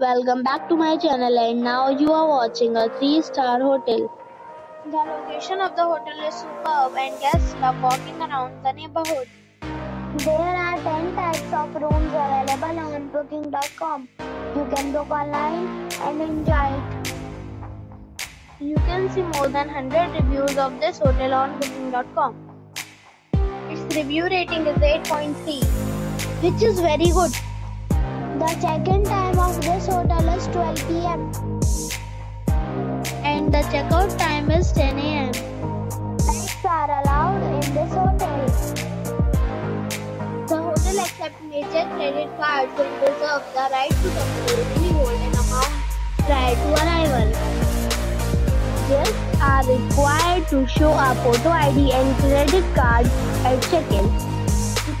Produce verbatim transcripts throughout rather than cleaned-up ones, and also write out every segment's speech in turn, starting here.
Welcome back to my channel, and now you are watching a three star hotel. The location of the hotel is superb and guests love walking around the neighborhood. There are ten types of rooms available on booking dot com. You can book online and enjoy it. You can see more than one hundred reviews of this hotel on booking dot com. Its review rating is eight point three, which is very good. The check-in time of this hotel is twelve p m and the checkout time is ten a m Pets are allowed in this hotel. The hotel accepts major credit cards and reserves the right to temporarily hold an amount prior to arrival. Guests are required to show a photo I D and credit card at check-in. If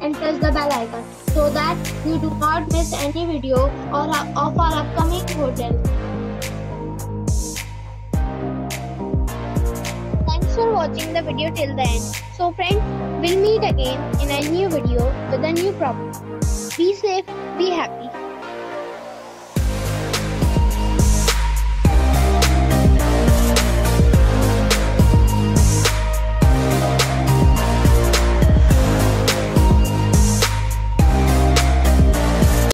and press the bell icon so that you do not miss any video or of our upcoming hotel. For watching the video till the end. So friends, we'll meet again in a new video with a new problem. Be safe, be happy.